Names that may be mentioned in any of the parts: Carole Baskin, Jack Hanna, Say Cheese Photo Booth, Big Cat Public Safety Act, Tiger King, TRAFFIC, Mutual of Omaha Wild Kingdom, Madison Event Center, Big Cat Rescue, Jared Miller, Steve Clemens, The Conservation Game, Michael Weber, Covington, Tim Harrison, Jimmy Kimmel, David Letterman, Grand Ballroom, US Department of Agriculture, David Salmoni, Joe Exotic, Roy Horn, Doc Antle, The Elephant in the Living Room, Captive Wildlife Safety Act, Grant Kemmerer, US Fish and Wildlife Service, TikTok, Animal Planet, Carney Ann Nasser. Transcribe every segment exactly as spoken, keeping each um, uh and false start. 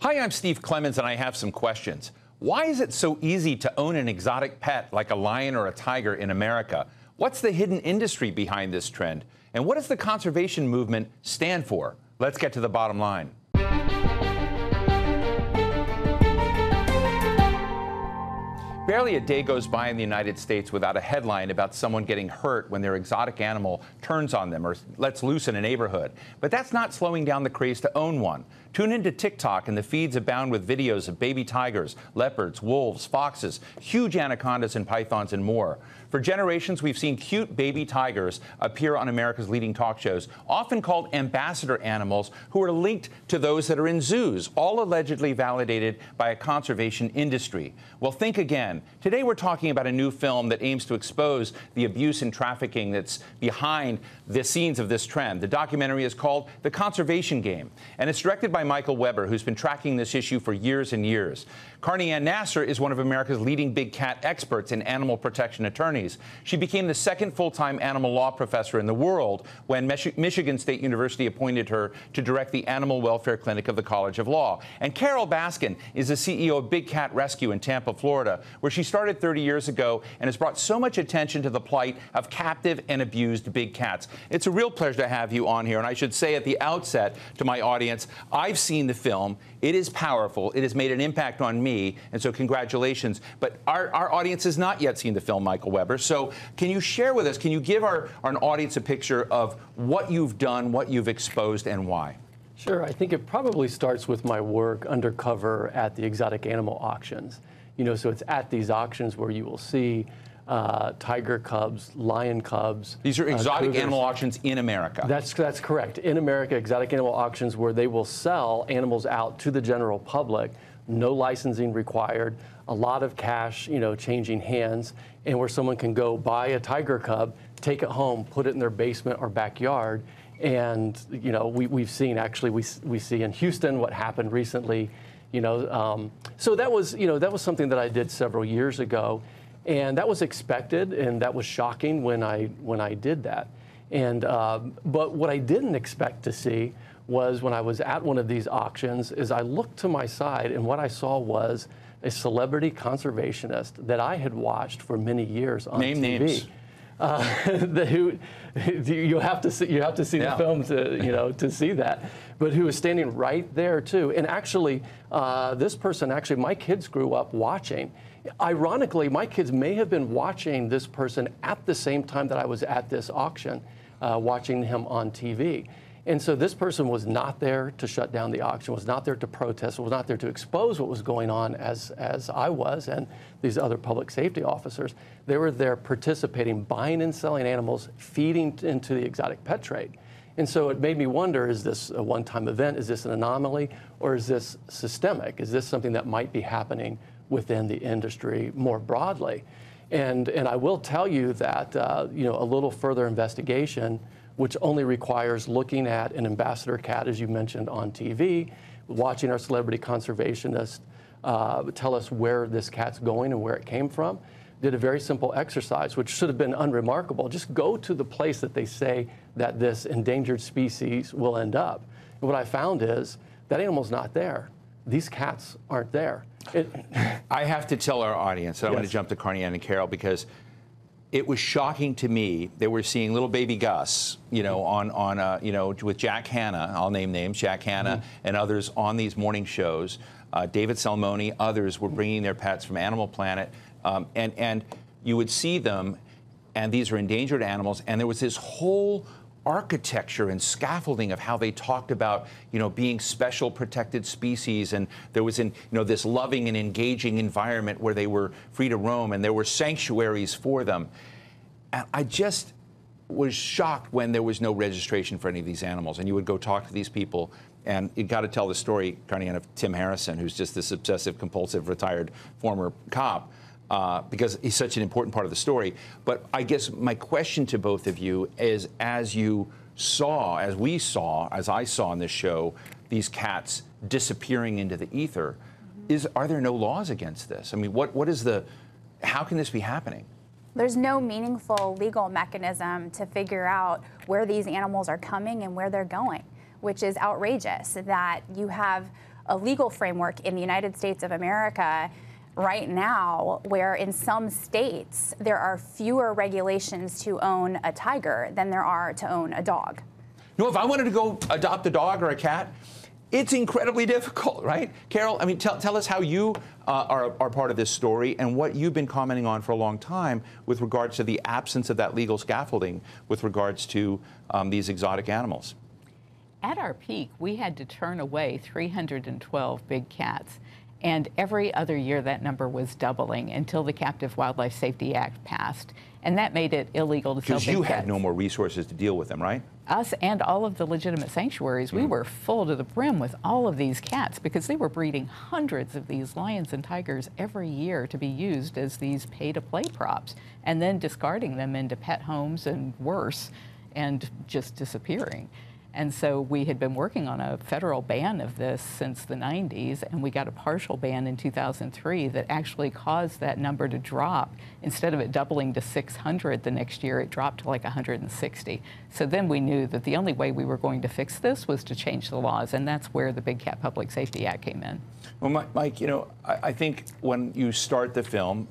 Hi, I'm Steve Clemens, and I have some questions. Why is it so easy to own an exotic pet like a lion or a tiger in America? What's the hidden industry behind this trend? And what does the conservation movement stand for? Let's get to the bottom line. Barely a day goes by in the United States without a headline about someone getting hurt when their exotic animal turns on them or lets loose in a neighborhood. But that's not slowing down the craze to own one. Tune into TikTok, and the feeds abound with videos of baby tigers, leopards, wolves, foxes, huge anacondas and pythons, and more. For generations, we've seen cute baby tigers appear on America's leading talk shows, often called ambassador animals, who are linked to those that are in zoos, all allegedly validated by a conservation industry. Well, think again. Today, we're talking about a new film that aims to expose the abuse and trafficking that's behind the scenes of this trend. The documentary is called The Conservation Game, and it's directed by Michael Weber, who's been tracking this issue for years and years. Carney Ann Nasser is one of America's leading big cat experts and animal protection attorneys. She became the second full-time animal law professor in the world when Michigan State University appointed her to direct the Animal Welfare Clinic of the College of Law. And Carole Baskin is the C E O of Big Cat Rescue in Tampa, Florida, where she started thirty years ago and has brought so much attention to the plight of captive and abused big cats. It's a real pleasure to have you on here, and I should say at the outset to my audience, I've seen the film. It is powerful. It has made an impact on me, and so congratulations. But our, our audience has not yet seen the film, Michael Weber. So can you share with us, can you give our, our audience a picture of what you've done, what you've exposed, and why? Sure. I think it probably starts with my work undercover at the exotic animal auctions. You know, so it's at these auctions where you will see Uh, tiger cubs, lion cubs. These are exotic uh, animal auctions in America. That's, that's correct. In America, exotic animal auctions where they will sell animals out to the general public, no licensing required, a lot of cash, you know, changing hands, and where someone can go buy a tiger cub, take it home, put it in their basement or backyard. And, you know, we, we've seen actually, we, we see in Houston what happened recently, you know. Um, so that was, you know, that was something that I did several years ago. And that was expected, and that was shocking when I when I did that. And uh, but what I didn't expect to see was when I was at one of these auctions is I looked to my side, and what I saw was a celebrity conservationist that I had watched for many years on T V. Name names. Uh, the, who you have to see you have to see yeah. the film to you know to see that, but who is standing right there too. And actually, uh, this person actually my kids grew up watching. Ironically, my kids may have been watching this person at the same time that I was at this auction, uh, watching him on T V. And so this person was not there to shut down the auction, was not there to protest, was not there to expose what was going on as, as I was and these other public safety officers. They were there participating, buying and selling animals, feeding into the exotic pet trade. And so it made me wonder, is this a one-time event? Is this an anomaly? Or is this systemic? Is this something that might be happening within the industry more broadly? And, and I will tell you that uh, you know, a little further investigation, which only requires looking at an ambassador cat, as you mentioned, on T V, watching our celebrity conservationist uh, tell us where this cat's going and where it came from, did a very simple exercise, which should have been unremarkable. Just go to the place that they say that this endangered species will end up. And what I found is that animal's not there. These cats aren't there. It I have to tell our audience, and yes. I want to jump to Carney Ann and Carole, because it was shocking to me that we're seeing little baby Gus, you know, on, on uh, you know, with Jack Hanna, I'll name names, Jack Hanna mm-hmm. and others on these morning shows. Uh, David Salmoni, others were bringing their pets from Animal Planet, um, and, and you would see them, and these are endangered animals, and there was this whole architecture and scaffolding of how they talked about, you know, being special protected species, and there was, in you know, this loving and engaging environment where they were free to roam, and there were sanctuaries for them. And I just was shocked when there was no registration for any of these animals, and you would go talk to these people, and you got to tell the story, Carney Ann, of Tim Harrison, who's just this obsessive compulsive retired former cop, Uh, because he's such an important part of the story. But I guess my question to both of you is, as you saw, as we saw, as I saw in this show, these cats disappearing into the ether, mm-hmm. is, are there no laws against this? I mean, what, what is the, how can this be happening? There's no meaningful legal mechanism to figure out where these animals are coming and where they're going, which is outrageous that you have a legal framework in the United States of America right now where in some states there are fewer regulations to own a tiger than there are to own a dog. You know, if I wanted to go adopt a dog or a cat, it's incredibly difficult, right? Carole, I mean, tell, tell us how you uh, are, are part of this story and what you've been commenting on for a long time with regards to the absence of that legal scaffolding with regards to um, these exotic animals. At our peak, we had to turn away three hundred twelve big cats, and every other year that number was doubling until the Captive Wildlife Safety Act passed, and that made it illegal to sell big cats. Because you had no more resources to deal with them, right? Us and all of the legitimate sanctuaries, we were full to the brim with all of these cats because they were breeding hundreds of these lions and tigers every year to be used as these pay-to-play props and then discarding them into pet homes and worse and just disappearing. And so we had been working on a federal ban of this since the nineties, and we got a partial ban in two thousand three that actually caused that number to drop. Instead of it doubling to six hundred the next year, it dropped to like one hundred sixty. So then we knew that the only way we were going to fix this was to change the laws, and that's where the Big Cat Public Safety Act came in. Well, Mike, you know, I think when you start the film,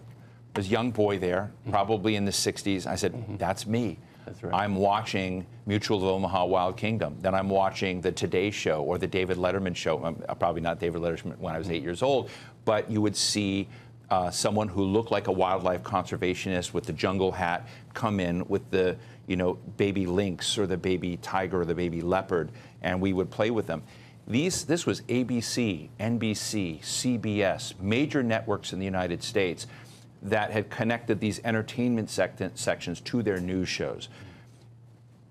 there's a young boy there, probably in the sixties, I said, mm-hmm. that's me. That's right. I'm watching Mutual of Omaha Wild Kingdom. Then I'm watching the Today Show or the David Letterman Show. I'm probably not David Letterman when I was eight years old, but you would see uh, someone who looked like a wildlife conservationist with the jungle hat come in with the, you know, baby lynx or the baby tiger or the baby leopard, and we would play with them. These, this was A B C, N B C, C B S, major networks in the United States that had connected these entertainment sect sections to their news shows.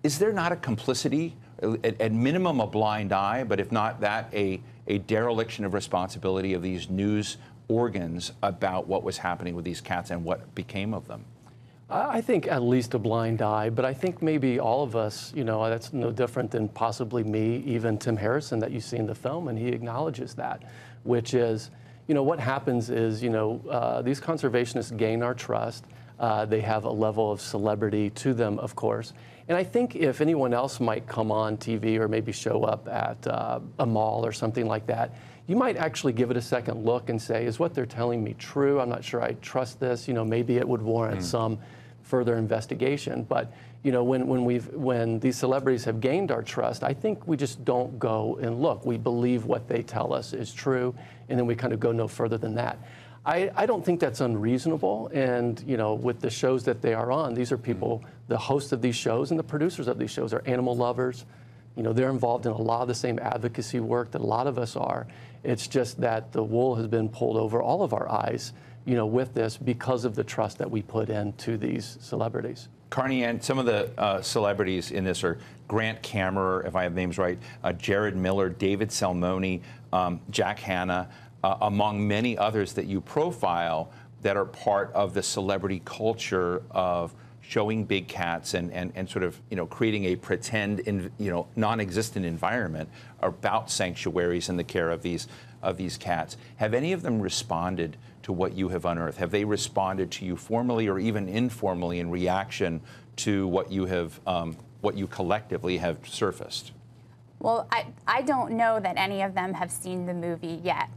Is there not a complicity, at, at minimum a blind eye, but if not that, a, a dereliction of responsibility of these news organs about what was happening with these cats and what became of them? I think at least a blind eye, but I think maybe all of us, you know, that's no different than possibly me, even Tim Harrison that you see in the film, and he acknowledges that, which is, you know, what happens is, you know, uh, these conservationists gain our trust. Uh, they have a level of celebrity to them, of course. And I think if anyone else might come on T V or maybe show up at uh, a mall or something like that, you might actually give it a second look and say, is what they're telling me true? I'm not sure I trust this. You know, maybe it would warrant mm. some further investigation. But, you know, when, when, we've, when these celebrities have gained our trust, I think we just don't go and look. We believe what they tell us is true, and then we kind of go no further than that. I, I don't think that's unreasonable, and, you know, with the shows that they are on, these are people, the hosts of these shows and the producers of these shows are animal lovers. You know, they're involved in a lot of the same advocacy work that a lot of us are. It's just that the wool has been pulled over all of our eyes, you know, with this because of the trust that we put into these celebrities. Carney Ann, some of the uh, celebrities in this are Grant Kemmerer, if I have names right, uh, Jared Miller, David Salmoni, um, Jack Hanna, uh, among many others that you profile that are part of the celebrity culture of showing big cats and, and, and sort of, you know, creating a pretend, in, you know, non-existent environment about sanctuaries and the care of these, of these cats. Have any of them responded to what you have unearthed? Have they responded to you formally or even informally in reaction to what you have, um, what you collectively have surfaced? Well, I, I don't know that any of them have seen the movie yet.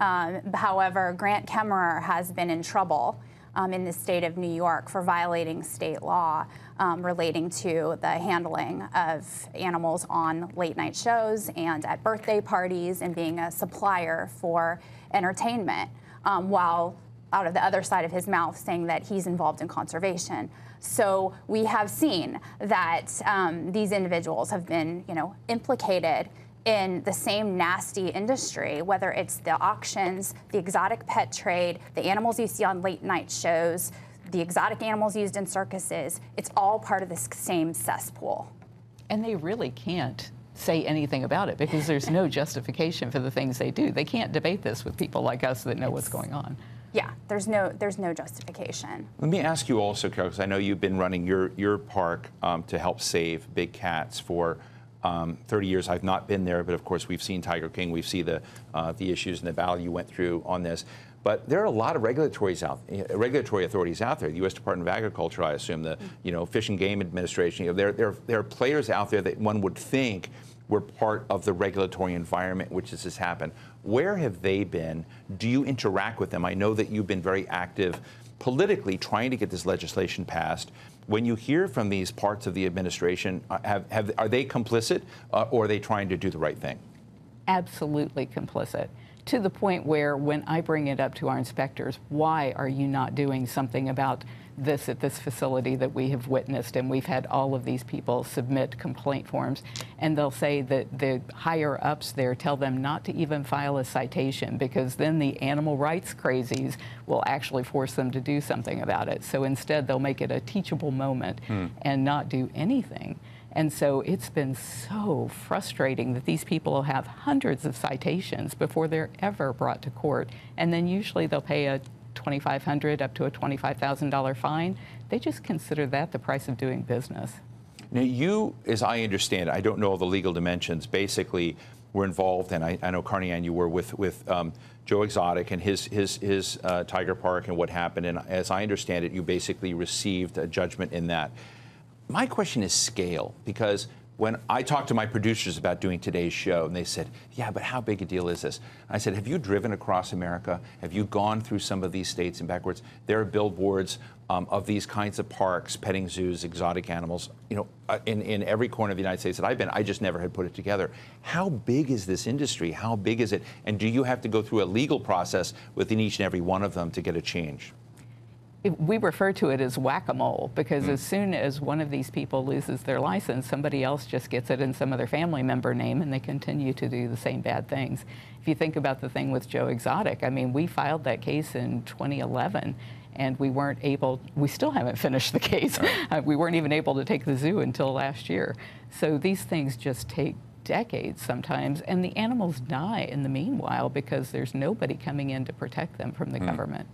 Um, however, Grant Kemmerer has been in trouble um, in the state of New York for violating state law um, relating to the handling of animals on late-night shows and at birthday parties and being a supplier for entertainment. Um, while out of the other side of his mouth saying that he's involved in conservation. So we have seen that um, these individuals have been, you know, implicated in the same nasty industry, whether it's the auctions, the exotic pet trade, the animals you see on late night shows, the exotic animals used in circuses. It's all part of the same cesspool. And they really can't say anything about it because there's no justification for the things they do. They can't debate this with people like us that know it's, what's going on. Yeah, there's no there's no justification. Let me ask you also, Carole, because I know you've been running your your park um, to help save big cats for um, thirty years. I've not been there, but of course we've seen Tiger King. We've seen the uh, the issues and the value you went through on this. But there are a lot of regulatories out, regulatory authorities out there. The U S Department of Agriculture, I assume, the you know Fish and Game Administration. You know, there there there are players out there that one would think were part of the regulatory environment which this has happened. Where have they been? Do you interact with them? I know that you've been very active politically trying to get this legislation passed. When you hear from these parts of the administration, have, have, are they complicit uh, or are they trying to do the right thing? Absolutely complicit, to the point where when I bring it up to our inspectors, why are you not doing something about this at this facility that we have witnessed, and we've had all of these people submit complaint forms, and they'll say that the higher-ups there tell them not to even file a citation because then the animal rights crazies will actually force them to do something about it. So instead they'll make it a teachable moment hmm. and not do anything. And so it's been so frustrating that these people have hundreds of citations before they're ever brought to court, and then usually they'll pay a twenty-five hundred dollars up to a twenty-five thousand dollar fine. They just consider that the price of doing business. Now you, as I understand it, I don't know all the legal dimensions, basically were involved, and I, I know, Carney Ann, you were with, with um, Joe Exotic and his, his, his uh, Tiger Park and what happened, and as I understand it, you basically received a judgment in that. My question is scale, because when I talked to my producers about doing today's show, and they said, yeah, but how big a deal is this? I said, have you driven across America? Have you gone through some of these states and backwards? There are billboards um, of these kinds of parks, petting zoos, exotic animals, you know, in, in every corner of the United States that I've been. I just never had put it together. How big is this industry? How big is it? And do you have to go through a legal process within each and every one of them to get a change? We refer to it as whack-a-mole, because as soon as one of these people loses their license, somebody else just gets it in some other family member name, and they continue to do the same bad things. If you think about the thing with Joe Exotic, I mean, we filed that case in twenty eleven, and we weren't able, we still haven't finished the case. Right. We weren't even able to take the zoo until last year. So these things just take decades sometimes, and the animals die in the meanwhile because there's nobody coming in to protect them from the mm. government.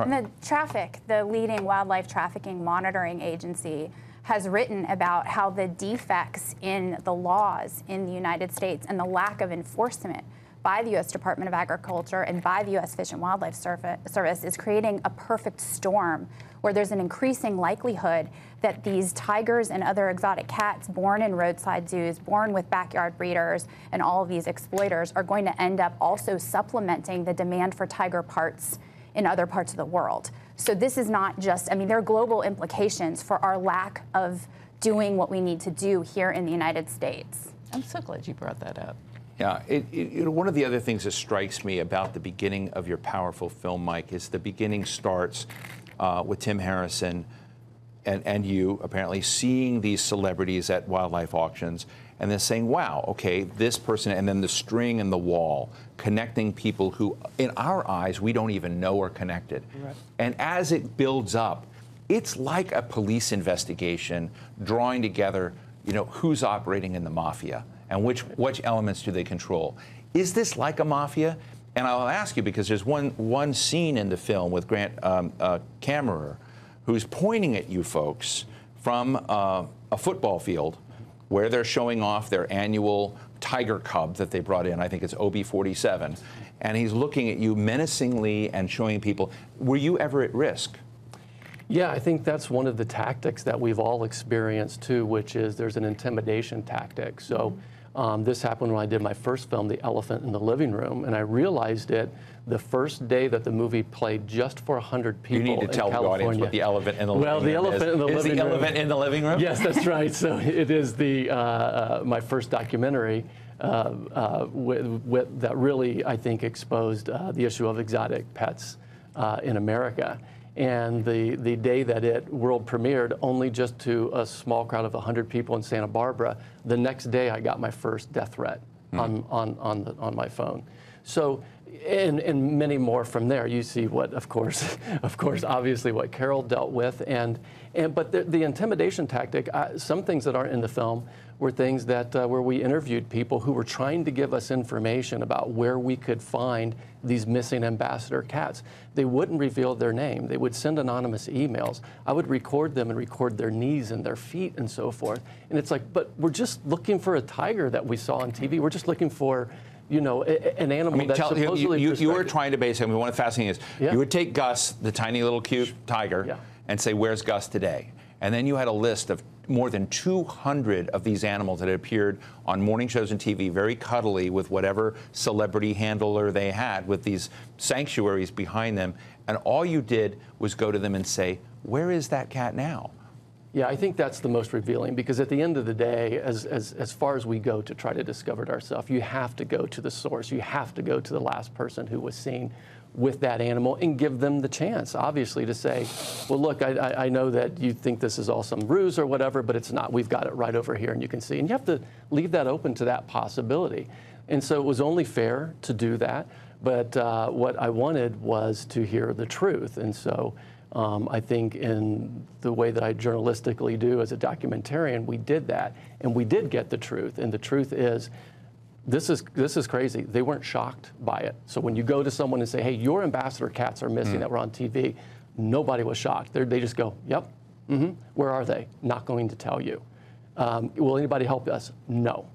And the TRAFFIC, the leading wildlife trafficking monitoring agency, has written about how the defects in the laws in the United States and the lack of enforcement by the U S Department of Agriculture and by the U S Fish and Wildlife Service is creating a perfect storm where there's an increasing likelihood that these tigers and other exotic cats born in roadside zoos, born with backyard breeders and all of these exploiters, are going to end up also supplementing the demand for tiger parts in other parts of the world. So this is not just, I mean, there are global implications for our lack of doing what we need to do here in the United States. I'm so glad you brought that up. Yeah, it, it, you know, one of the other things that strikes me about the beginning of your powerful film, Mike, is the beginning starts uh, with Tim Harrison and, and you apparently seeing these celebrities at wildlife auctions and then saying, wow, okay, this person, and then the string and the wall, connecting people who, in our eyes, we don't even know are connected. Right. And as it builds up, it's like a police investigation drawing together, you know, who's operating in the mafia and which, which elements do they control. Is this like a mafia? And I'll ask you, because there's one, one scene in the film with Grant um, uh, Kemmerer, who's pointing at you folks from uh, a football field where they're showing off their annual tiger cub that they brought in. I think it's O B forty-seven. And he's looking at you menacingly and showing people. Were you ever at risk? Yeah, I think that's one of the tactics that we've all experienced too, which is there's an intimidation tactic. So um, this happened when I did my first film, The Elephant in the Living Room, and I realized it the first day that the movie played just for one hundred people. You need to tell the audience what The Elephant in the Living Room is. Well, The Elephant in the Living Room. Is The Elephant in the Living Room? Yes, that's right. So it is the, uh, uh, my first documentary uh, uh, with, with that really, I think, exposed uh, the issue of exotic pets uh, in America. And the, the day that it world premiered, only just to a small crowd of one hundred people in Santa Barbara, the next day I got my first death threat mm. on, on, on, the, on my phone. So, and, and many more from there. You see what, of course, of course, obviously what Carol dealt with. And, and but the, the intimidation tactic, uh, some things that aren't in the film were things that uh, where we interviewed people who were trying to give us information about where we could find these missing ambassador cats. They wouldn't reveal their name. They would send anonymous emails. I would record them and record their knees and their feet and so forth. And it's like, but we're just looking for a tiger that we saw on T V. We're just looking for, you know, an animal I mean, that's tell, supposedly you, you, you were trying to basically, I mean, one of the fascinating is, yeah. you would take Gus, the tiny little cute tiger, yeah. and say, where's Gus today? And then you had a list of more than two hundred of these animals that had appeared on morning shows and T V, very cuddly with whatever celebrity handler they had, with these sanctuaries behind them. And all you did was go to them and say, where is that cat now? Yeah, I think that's the most revealing, because at the end of the day, as, as, as far as we go to try to discover it ourselves, you have to go to the source. You have to go to the last person who was seen with that animal and give them the chance, obviously, to say, well, look, I, I know that you think this is all some ruse or whatever, but it's not. We've got it right over here, and you can see. And you have to leave that open to that possibility. And so it was only fair to do that. But uh, what I wanted was to hear the truth. And so um, I think in the way that I journalistically do as a documentarian, we did that. And we did get the truth. And the truth is, This is, this is crazy. They weren't shocked by it. So when you go to someone and say, hey, your ambassador cats are missing mm. that were on T V, nobody was shocked. They're, they just go, yep, mm-hmm. Where are they? Not going to tell you. Um, will anybody help us? No.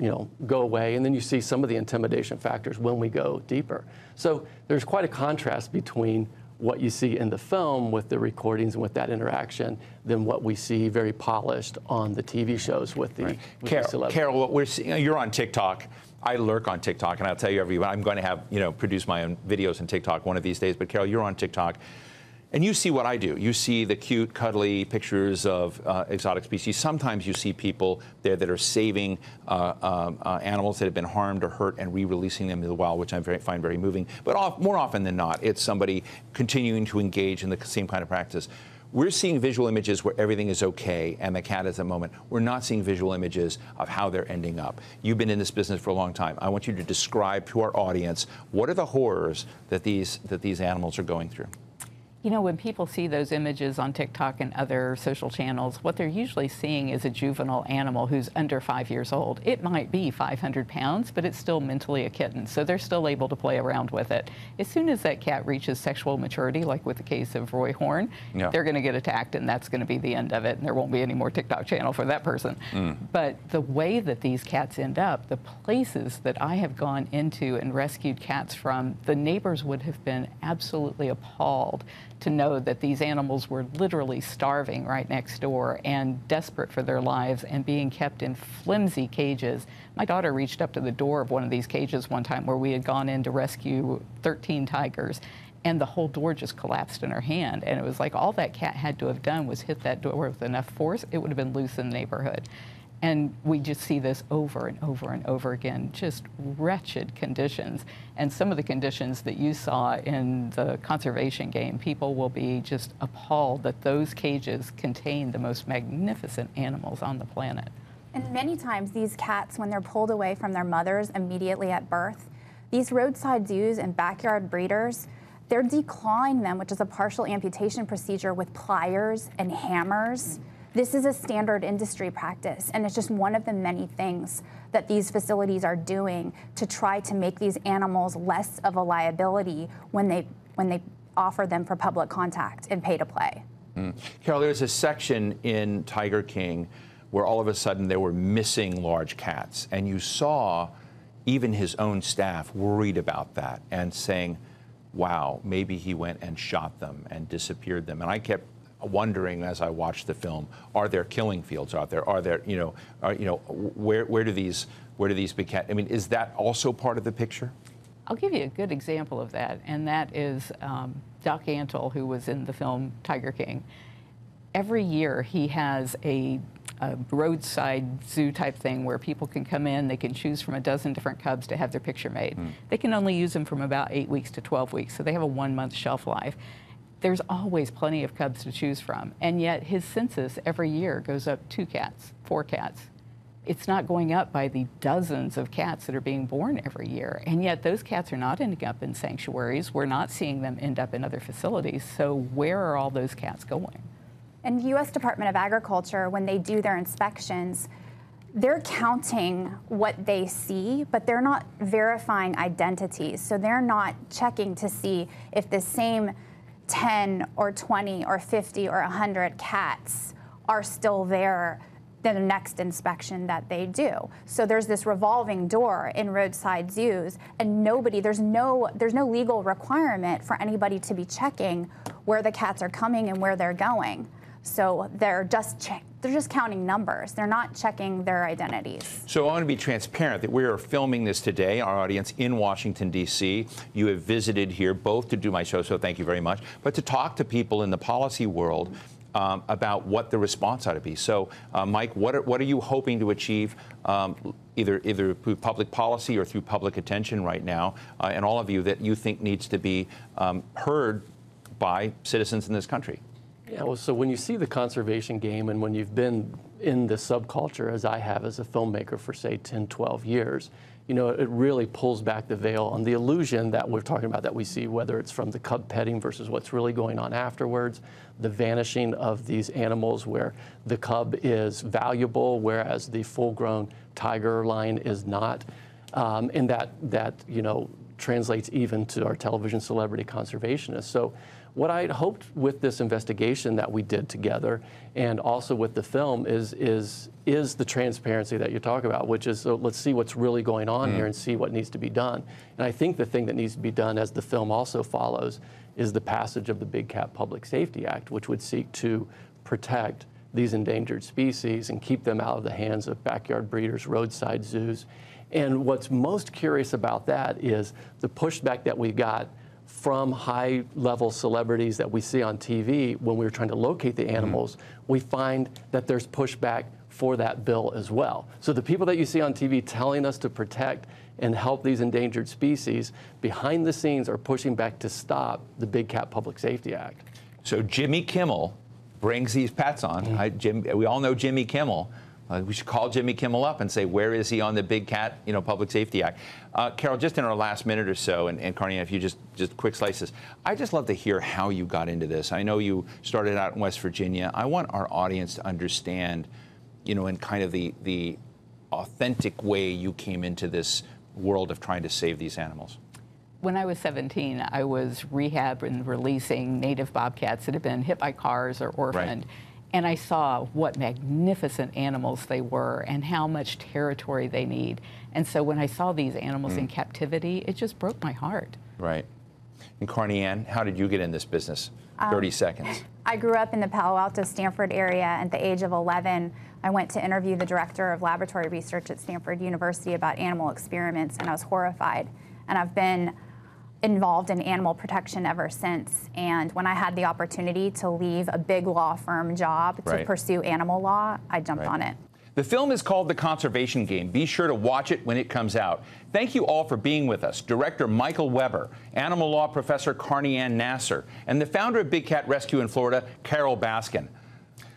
You know, go away. And then you see some of the intimidation factors when we go deeper. So there's quite a contrast between what you see in the film with the recordings and with that interaction than what we see very polished on the T V shows with the, right. with Carole, the celebrity. Carole, what we're seeing, you're on TikTok. I lurk on TikTok, and I'll tell you everyone, I'm going to have, you know, produce my own videos on TikTok one of these days, but Carole, you're on TikTok. And you see what I do. You see the cute, cuddly pictures of uh, exotic species. Sometimes you see people there that are saving uh, um, uh, animals that have been harmed or hurt and re-releasing them into the wild, which I very, find very moving. But off, more often than not, it's somebody continuing to engage in the same kind of practice. We're seeing visual images where everything is okay and the cat is the moment. We're not seeing visual images of how they're ending up. You've been in this business for a long time. I want you to describe to our audience, what are the horrors that these, that these animals are going through? You know, when people see those images on TikTok and other social channels, what they're usually seeing is a juvenile animal who's under five years old. It might be five hundred pounds, but it's still mentally a kitten, so they're still able to play around with it. As soon as that cat reaches sexual maturity, like with the case of Roy Horn, yeah. they're going to get attacked, and that's going to be the end of it, and there won't be any more TikTok channel for that person. Mm. But the way that these cats end up, the places that I have gone into and rescued cats from, the neighbors would have been absolutely appalled to know that these animals were literally starving right next door and desperate for their lives and being kept in flimsy cages. My daughter reached up to the door of one of these cages one time where we had gone in to rescue thirteen tigers, and the whole door just collapsed in her hand. And it was like all that cat had to have done was hit that door with enough force, it would have been loose in the neighborhood. And we just see this over and over and over again, just wretched conditions. And some of the conditions that you saw in the conservation game, people will be just appalled that those cages contain the most magnificent animals on the planet. And many times these cats, when they're pulled away from their mothers immediately at birth, these roadside zoos and backyard breeders, they're declawing them, which is a partial amputation procedure, with pliers and hammers. This is a standard industry practice, and it's just one of the many things that these facilities are doing to try to make these animals less of a liability when they, when they offer them for public contact and pay to play. Mm. Carole, there's a section in Tiger King where all of a sudden there were missing large cats, and you saw even his own staff worried about that and saying, wow, maybe he went and shot them and disappeared them. And I kept wondering as I watched the film, are there killing fields out there? Are there, you know, are, you know, where where do these where do these big cats? I mean, is that also part of the picture? I'll give you a good example of that, and that is um, Doc Antle, who was in the film Tiger King. Every year he has a, a roadside zoo type thing where people can come in, they can choose from a dozen different cubs to have their picture made. Mm. They can only use them from about eight weeks to twelve weeks, so they have a one month shelf life. There's always plenty of cubs to choose from, and yet his census every year goes up two cats, four cats. It's not going up by the dozens of cats that are being born every year, and yet those cats are not ending up in sanctuaries. We're not seeing them end up in other facilities, so where are all those cats going? And the U S Department of Agriculture, when they do their inspections, they're counting what they see, but they're not verifying identities, so they're not checking to see if the same ten or twenty or fifty or one hundred cats are still there the next inspection that they do. So there's this revolving door in roadside zoos, and nobody, there's no, there's no legal requirement for anybody to be checking where the cats are coming and where they're going. So they're just check they're just counting numbers. They're not checking their identities. So I want to be transparent that we are filming this today, our audience, in Washington, D C You have visited here both to do my show, so thank you very much, but to talk to people in the policy world um, about what the response ought to be. So, uh, Mike, what are, what are you hoping to achieve um, either, either through public policy or through public attention right now, uh, and all of you, that you think needs to be um, heard by citizens in this country? Yeah, well, so when you see the conservation game, and when you've been in the subculture, as I have as a filmmaker for, say, ten, twelve years, you know, it really pulls back the veil on the illusion that we're talking about, that we see, whether it's from the cub petting versus what's really going on afterwards, the vanishing of these animals where the cub is valuable, whereas the full-grown tiger lion is not, um, and that, that, you know, translates even to our television celebrity conservationists. So what I had hoped with this investigation that we did together, and also with the film, is is is the transparency that you talk about, which is, so let's see what's really going on mm. here and see what needs to be done. And I think the thing that needs to be done, as the film also follows, is the passage of the Big Cat Public Safety Act, which would seek to protect these endangered species and keep them out of the hands of backyard breeders, roadside zoos. And what's most curious about that is the pushback that we got from high-level celebrities that we see on T V when we were trying to locate the animals. Mm-hmm. We find that there's pushback for that bill as well. So the people that you see on T V telling us to protect and help these endangered species, behind the scenes are pushing back to stop the Big Cat Public Safety Act. So Jimmy Kimmel brings these pets on. Mm-hmm. I, Jim, we all know Jimmy Kimmel. Uh, we should call Jimmy Kimmel up and say, where is he on the Big Cat, you know, Public Safety Act? Uh, Carole, just in our last minute or so, and, and Carney, if you just, just quick slices, I just love to hear how you got into this. I know you started out in West Virginia. I want our audience to understand, you know, in kind of the, the authentic way you came into this world of trying to save these animals. When I was seventeen, I was rehabbing and releasing native bobcats that had been hit by cars or orphaned. Right. And I saw what magnificent animals they were and how much territory they need. And so when I saw these animals mm. in captivity, it just broke my heart. Right. And Carney Ann, how did you get in this business? thirty um, seconds. I grew up in the Palo Alto, Stanford area. At the age of eleven, I went to interview the director of laboratory research at Stanford University about animal experiments, and I was horrified. And I've been involved in animal protection ever since. And when I had the opportunity to leave a big law firm job to right. pursue animal law, I jumped right. on it. The film is called The Conservation Game. Be sure to watch it when it comes out. Thank you all for being with us. Director Michael Weber, animal law professor Carney Ann Nasser, and the founder of Big Cat Rescue in Florida, Carole Baskin.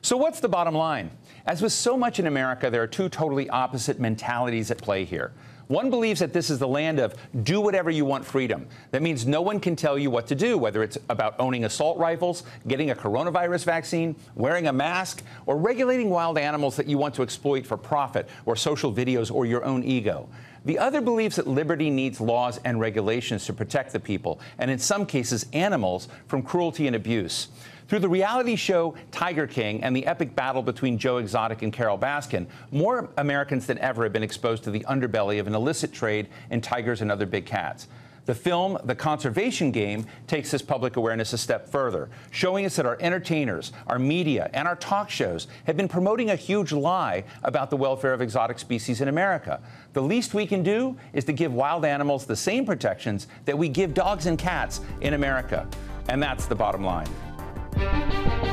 So what's the bottom line? As with so much in America, there are two totally opposite mentalities at play here. One believes that this is the land of do whatever you want freedom. That means no one can tell you what to do, whether it's about owning assault rifles, getting a coronavirus vaccine, wearing a mask, or regulating wild animals that you want to exploit for profit or social videos or your own ego. The other believes that liberty needs laws and regulations to protect the people, and in some cases animals, from cruelty and abuse. Through the reality show Tiger King and the epic battle between Joe Exotic and Carole Baskin, more Americans than ever have been exposed to the underbelly of an illicit trade in tigers and other big cats. The film, The Conservation Game, takes this public awareness a step further, showing us that our entertainers, our media, and our talk shows have been promoting a huge lie about the welfare of exotic species in America. The least we can do is to give wild animals the same protections that we give dogs and cats in America. And that's the bottom line. We'll be right back.